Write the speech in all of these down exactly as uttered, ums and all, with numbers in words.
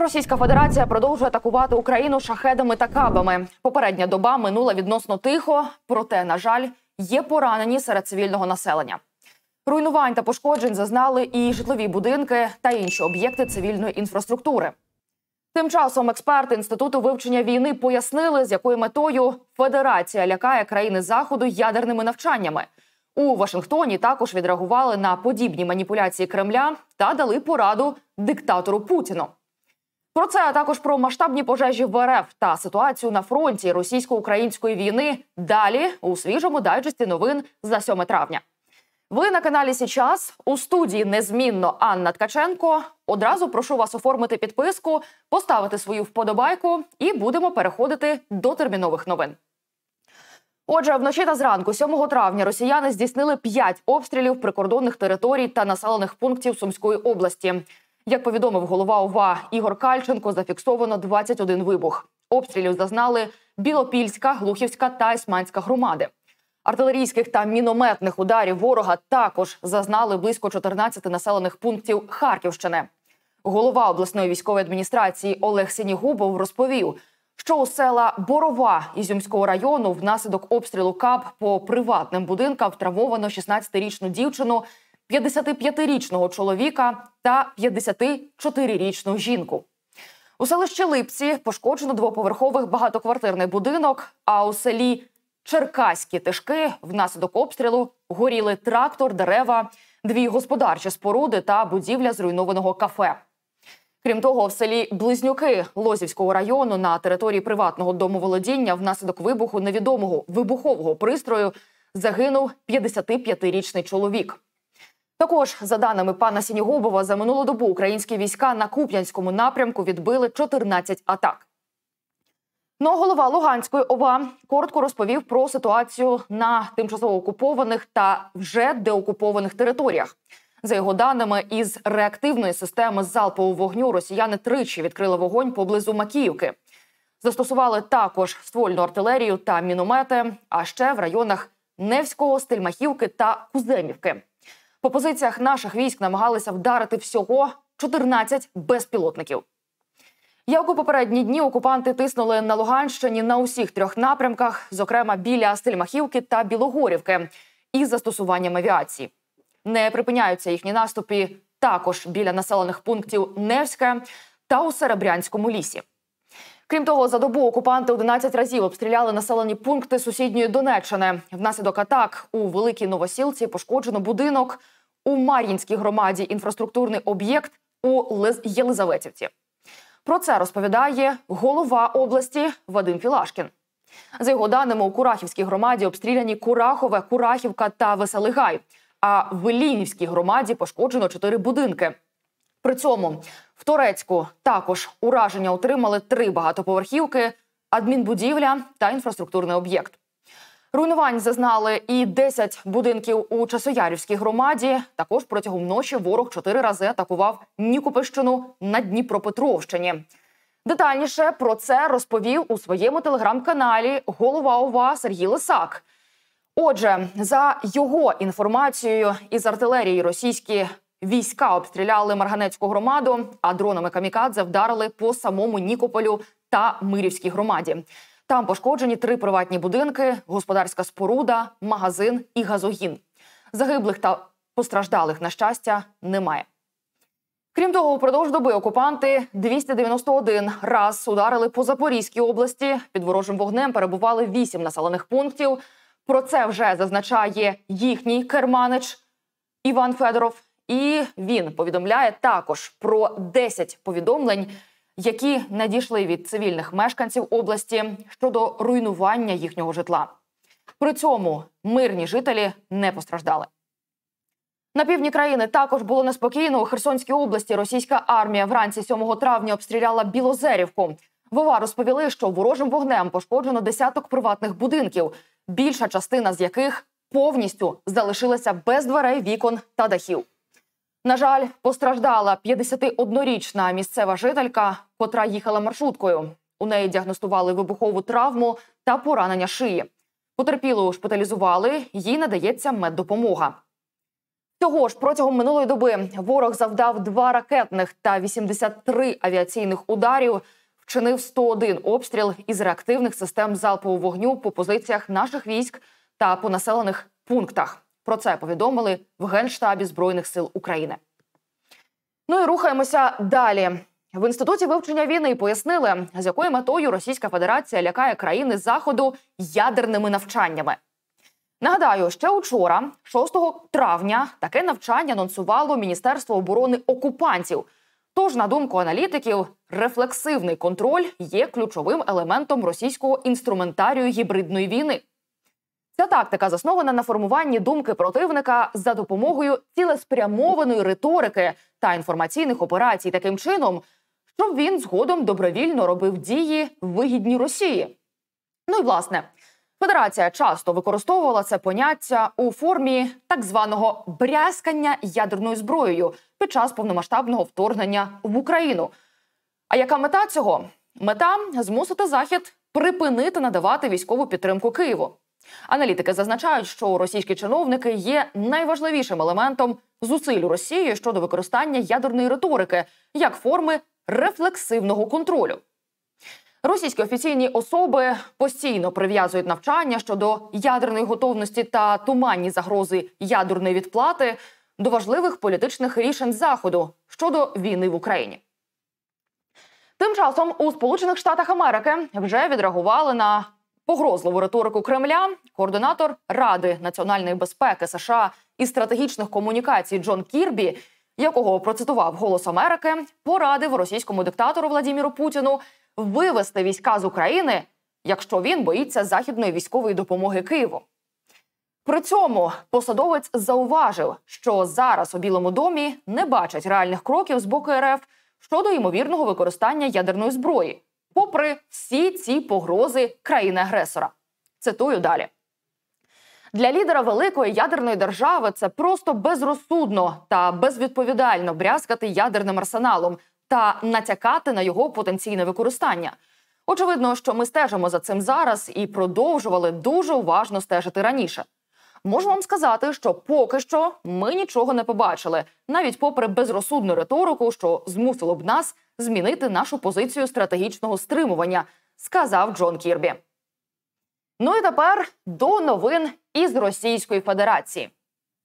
Російська Федерація продовжує атакувати Україну шахедами та кабами. Попередня доба минула відносно тихо, проте, на жаль, є поранені серед цивільного населення. Руйнувань та пошкоджень зазнали і житлові будинки та інші об'єкти цивільної інфраструктури. Тим часом експерти Інституту вивчення війни пояснили, з якою метою Федерація лякає країни Заходу ядерними навчаннями. У Вашингтоні також відреагували на подібні маніпуляції Кремля та дали пораду диктатору Путіну. Про це, а також про масштабні пожежі в РФ та ситуацію на фронті російсько-української війни далі у свіжому дайджесті новин за сьоме травня. Ви на каналі «Сейчас», у студії «Незмінно» Анна Ткаченко. Одразу прошу вас оформити підписку, поставити свою вподобайку і будемо переходити до термінових новин. Отже, вночі та зранку сьомого травня росіяни здійснили п'ять обстрілів прикордонних територій та населених пунктів Сумської області. Як повідомив голова ОВА Ігор Кальченко, зафіксовано двадцять один вибух. Обстрілів зазнали Білопільська, Глухівська та Ісманська громади. Артилерійських та мінометних ударів ворога також зазнали близько чотирнадцяти населених пунктів Харківщини. Голова обласної військової адміністрації Олег Синігубов розповів, що у села Борова Ізюмського району внаслідок обстрілу КАБ по приватним будинкам травмовано шістнадцятирічну дівчину, п'ятдесятип'ятирічного чоловіка та п'ятдесятичотирирічну жінку. У селищі Липці пошкоджено двоповерховий багатоквартирний будинок, а у селі Черкаські Тишки внаслідок обстрілу горіли трактор, дерева, дві господарчі споруди та будівля зруйнованого кафе. Крім того, в селі Близнюки Лозівського району на території приватного домоволодіння внаслідок вибуху невідомого вибухового пристрою загинув п'ятдесятип'ятирічний чоловік. Також, за даними пана Синігубова, за минулу добу українські війська на Куп'янському напрямку відбили чотирнадцять атак. Ну а голова Луганської ОВА коротко розповів про ситуацію на тимчасово окупованих та вже деокупованих територіях. За його даними, із реактивної системи залпового вогню росіяни тричі відкрили вогонь поблизу Макіївки. Застосували також ствольну артилерію та міномети, а ще в районах Невського, Стельмахівки та Куземівки. По позиціях наших військ намагалися вдарити всього чотирнадцять безпілотників. Як у попередні дні, окупанти тиснули на Луганщині на усіх трьох напрямках, зокрема біля Стельмахівки та Білогорівки, із застосуванням авіації. Не припиняються їхні наступи також біля населених пунктів Невське та у Серебрянському лісі. Крім того, за добу окупанти одинадцять разів обстріляли населені пункти сусідньої Донеччини. Внаслідок атак у Великій Новосілці пошкоджено будинок, у Мар'їнській громаді інфраструктурний об'єкт, у Єлизаветівці. Про це розповідає голова області Вадим Філашкін. За його даними, у Курахівській громаді обстріляні Курахове, Курахівка та Веселигай, а в Іллінівській громаді пошкоджено чотири будинки. При цьому в Торецьку також ураження отримали три багатоповерхівки, адмінбудівля та інфраструктурний об'єкт. Руйнувань зазнали і десять будинків у Часоярівській громаді. Також протягом ночі ворог чотири рази атакував Нікопольщину на Дніпропетровщині. Детальніше про це розповів у своєму телеграм-каналі голова ОВА Сергій Лисак. Отже, за його інформацією, із артилерії російські війська обстріляли Марганецьку громаду, а дронами камікадзе вдарили по самому Нікополю та Мирівській громаді. Там пошкоджені три приватні будинки, господарська споруда, магазин і газогін. Загиблих та постраждалих, на щастя, немає. Крім того, упродовж доби окупанти двісті дев'яносто один раз ударили по Запорізькій області. Під ворожим вогнем перебували вісім населених пунктів. Про це вже зазначає їхній керманич Іван Федоров. І він повідомляє також про десять повідомлень, які надійшли від цивільних мешканців області щодо руйнування їхнього житла. При цьому мирні жителі не постраждали. На півдні країни також було неспокійно. У Херсонській області російська армія вранці сьомого травня обстріляла Білозерівку. В ОВА розповіли, що ворожим вогнем пошкоджено десяток приватних будинків, більша частина з яких повністю залишилася без дверей, вікон та дахів. На жаль, постраждала п'ятдесятиоднорічна місцева жителька, котра їхала маршруткою. У неї діагностували вибухову травму та поранення шиї. Потерпілу шпиталізували, їй надається меддопомога. Того ж, протягом минулої доби ворог завдав два ракетних та вісімдесят три авіаційних ударів, вчинив сто один обстріл із реактивних систем залпового вогню по позиціях наших військ та по населених пунктах. Про це повідомили в Генштабі Збройних сил України. Ну і рухаємося далі. В Інституті вивчення війни пояснили, з якою метою Російська Федерація лякає країни Заходу ядерними навчаннями. Нагадаю, ще учора, шостого травня, таке навчання анонсувало Міністерство оборони окупантів. Тож, на думку аналітиків, рефлексивний контроль є ключовим елементом російського інструментарію гібридної війни. Ця тактика заснована на формуванні думки противника за допомогою цілеспрямованої риторики та інформаційних операцій таким чином, щоб він згодом добровільно робив дії, вигідні Росії. Ну і власне, Федерація часто використовувала це поняття у формі так званого брязкання ядерною зброєю під час повномасштабного вторгнення в Україну. А яка мета цього? Мета – змусити Захід припинити надавати військову підтримку Києву. Аналітики зазначають, що російські чиновники є найважливішим елементом зусиллю Росії щодо використання ядерної риторики як форми рефлексивного контролю. Російські офіційні особи постійно прив'язують навчання щодо ядерної готовності та туманні загрози ядерної відплати до важливих політичних рішень Заходу щодо війни в Україні. Тим часом у Сполучених Штатах Америки вже відреагували на погрозливу риторику Кремля. Координатор Ради національної безпеки США і стратегічних комунікацій Джон Кірбі, якого процитував «Голос Америки», порадив російському диктатору Владіміру Путіну вивести війська з України, якщо він боїться західної військової допомоги Києву. При цьому посадовець зауважив, що зараз у Білому домі не бачать реальних кроків з боку РФ щодо ймовірного використання ядерної зброї, попри всі ці погрози країни-агресора. Цитую далі. Для лідера великої ядерної держави це просто безрозсудно та безвідповідально брязкати ядерним арсеналом та натякати на його потенційне використання. Очевидно, що ми стежимо за цим зараз і продовжували дуже уважно стежити раніше. Можу вам сказати, що поки що ми нічого не побачили, навіть попри безрозсудну риторику, що змусило б нас змінити нашу позицію стратегічного стримування, сказав Джон Кірбі. Ну і тепер до новин із Російської Федерації.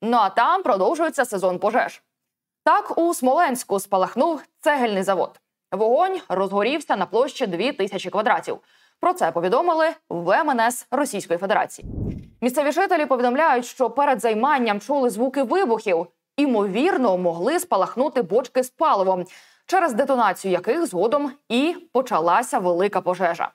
Ну а там продовжується сезон пожеж. Так, у Смоленську спалахнув цегельний завод. Вогонь розгорівся на площі дві тисячі квадратів. Про це повідомили в МНС Російської Федерації. Місцеві жителі повідомляють, що перед займанням чули звуки вибухів, імовірно, могли спалахнути бочки з паливом, через детонацію яких згодом і почалася велика пожежа.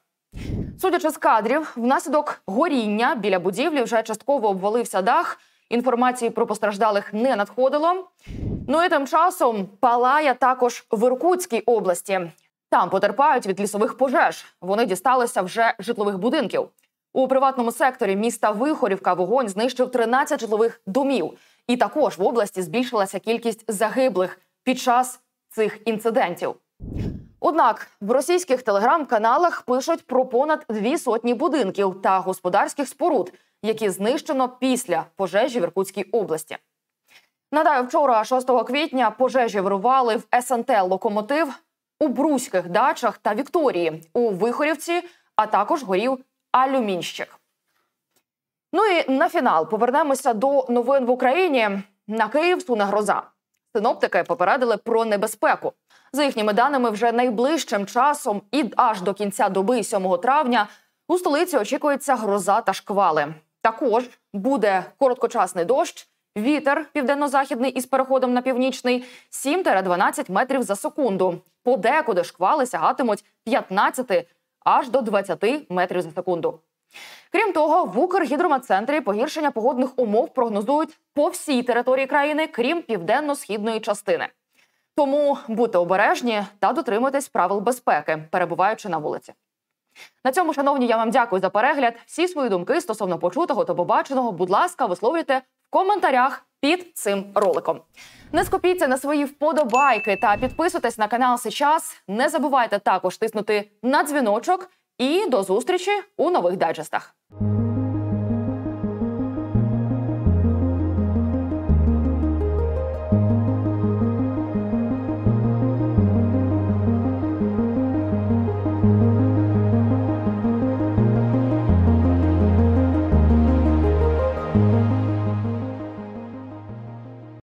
Судячи з кадрів, внаслідок горіння біля будівлі вже частково обвалився дах. Інформації про постраждалих не надходило. Ну і тим часом палає також в Іркутській області. Там потерпають від лісових пожеж. Вони дісталися вже житлових будинків. У приватному секторі міста Вихорівка вогонь знищив тринадцять житлових домів. І також в області збільшилася кількість загиблих під час цих інцидентів. Однак в російських телеграм-каналах пишуть про понад дві сотні будинків та господарських споруд, які знищено після пожежі в Іркутській області. Нагадаю, вчора, шостого квітня, пожежі вирували в ес ен те «Локомотив» у Бруських дачах та Вікторії, у Вихорівці, а також горів алюмінщик. Ну і на фінал повернемося до новин в Україні. На Київ суне гроза. Синоптики попередили про небезпеку. За їхніми даними, вже найближчим часом і аж до кінця доби, сьомого травня, у столиці очікується гроза та шквали. Також буде короткочасний дощ, вітер південно-західний із переходом на північний – сім-дванадцять метрів за секунду. Подекуди шквали сягатимуть п'ятнадцяти аж до двадцяти метрів за секунду. Крім того, в Укргідрометцентрі погіршення погодних умов прогнозують по всій території країни, крім південно-східної частини. Тому будьте обережні та дотримуйтесь правил безпеки, перебуваючи на вулиці. На цьому, шановні, я вам дякую за перегляд. Всі свої думки стосовно почутого та побаченого, будь ласка, висловлюйте в коментарях під цим роликом. Не скупіться на свої вподобайки та підписуйтесь на канал «Сейчас». Не забувайте також тиснути на дзвіночок. І до зустрічі у нових дайджестах.